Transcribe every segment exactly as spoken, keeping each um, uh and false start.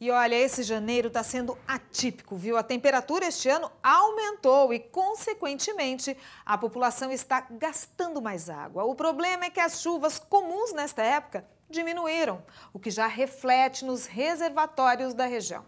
E olha, esse janeiro está sendo atípico, viu? A temperatura este ano aumentou e, consequentemente, a população está gastando mais água. O problema é que as chuvas comuns nesta época diminuíram, o que já reflete nos reservatórios da região.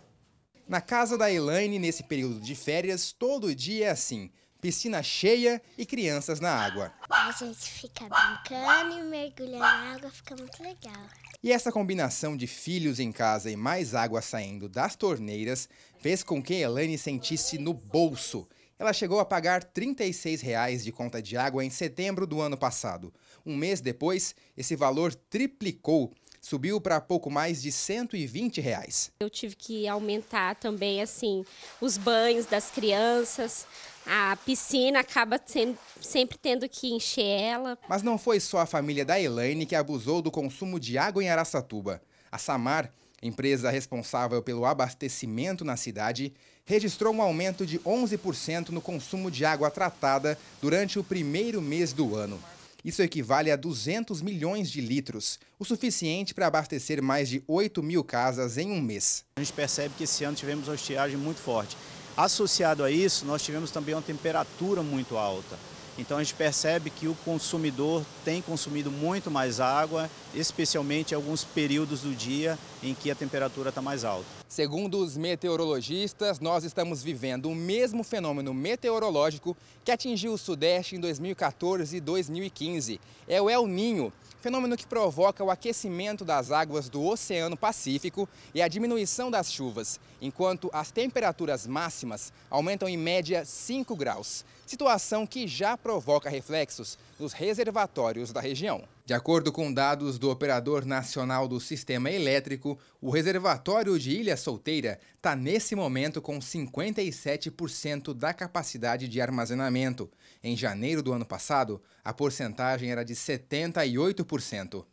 Na casa da Elaine, nesse período de férias, todo dia é assim. Piscina cheia e crianças na água. A gente fica brincando e mergulhando na água, fica muito legal. E essa combinação de filhos em casa e mais água saindo das torneiras fez com que Elaine sentisse no bolso. Ela chegou a pagar trinta e seis reais de conta de água em setembro do ano passado. Um mês depois, esse valor triplicou. Subiu para pouco mais de cento e vinte reais. Eu tive que aumentar também assim os banhos das crianças, a piscina acaba sendo, sempre tendo que encher ela. Mas não foi só a família da Elaine que abusou do consumo de água em Araçatuba. A Samar, empresa responsável pelo abastecimento na cidade, registrou um aumento de onze por cento no consumo de água tratada durante o primeiro mês do ano. Isso equivale a duzentos milhões de litros, o suficiente para abastecer mais de oito mil casas em um mês. A gente percebe que esse ano tivemos uma estiagem muito forte. Associado a isso, nós tivemos também uma temperatura muito alta. Então a gente percebe que o consumidor tem consumido muito mais água, especialmente em alguns períodos do dia em que a temperatura está mais alta. Segundo os meteorologistas, nós estamos vivendo o mesmo fenômeno meteorológico que atingiu o Sudeste em dois mil e quatorze e dois mil e quinze. É o El Niño, fenômeno que provoca o aquecimento das águas do Oceano Pacífico e a diminuição das chuvas, enquanto as temperaturas máximas aumentam em média cinco graus, situação que já provoca reflexos nos reservatórios da região. De acordo com dados do Operador Nacional do Sistema Elétrico, o reservatório de Ilha Solteira está nesse momento com cinquenta e sete por cento da capacidade de armazenamento. Em janeiro do ano passado, a porcentagem era de setenta e oito por cento.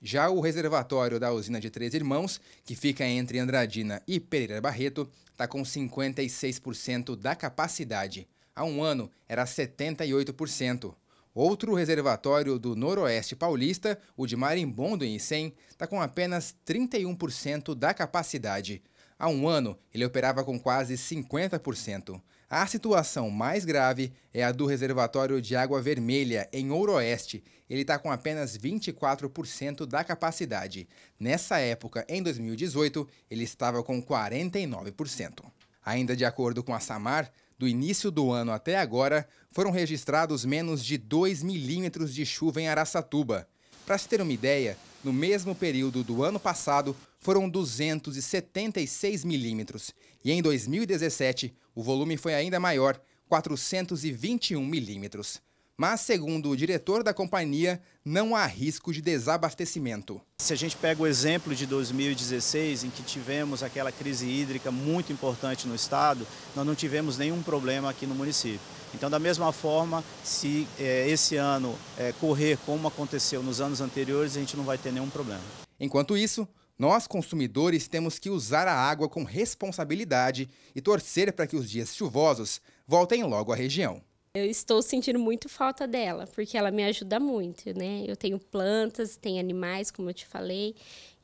Já o reservatório da usina de Três Irmãos, que fica entre Andradina e Pereira Barreto, está com cinquenta e seis por cento da capacidade. Há um ano era setenta e oito por cento. Outro reservatório do Noroeste Paulista, o de Marimbondo em Icém, está com apenas trinta e um por cento da capacidade. Há um ano, ele operava com quase cinquenta por cento. A situação mais grave é a do reservatório de Água Vermelha, em Ouroeste. Ele está com apenas vinte e quatro por cento da capacidade. Nessa época, em dois mil e dezoito, ele estava com quarenta e nove por cento. Ainda de acordo com a Samar, do início do ano até agora, foram registrados menos de dois milímetros de chuva em Araçatuba. Para se ter uma ideia, no mesmo período do ano passado, foram duzentos e setenta e seis milímetros. E em dois mil e dezessete, o volume foi ainda maior, quatrocentos e vinte e um milímetros. Mas, segundo o diretor da companhia, não há risco de desabastecimento. Se a gente pega o exemplo de dois mil e dezesseis, em que tivemos aquela crise hídrica muito importante no estado, nós não tivemos nenhum problema aqui no município. Então, da mesma forma, se eh, esse ano eh, correr como aconteceu nos anos anteriores, a gente não vai ter nenhum problema. Enquanto isso, nós, consumidores, temos que usar a água com responsabilidade e torcer para que os dias chuvosos voltem logo à região. Eu estou sentindo muito falta dela, porque ela me ajuda muito, né? Eu tenho plantas, tenho animais, como eu te falei,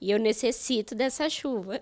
e eu necessito dessa chuva.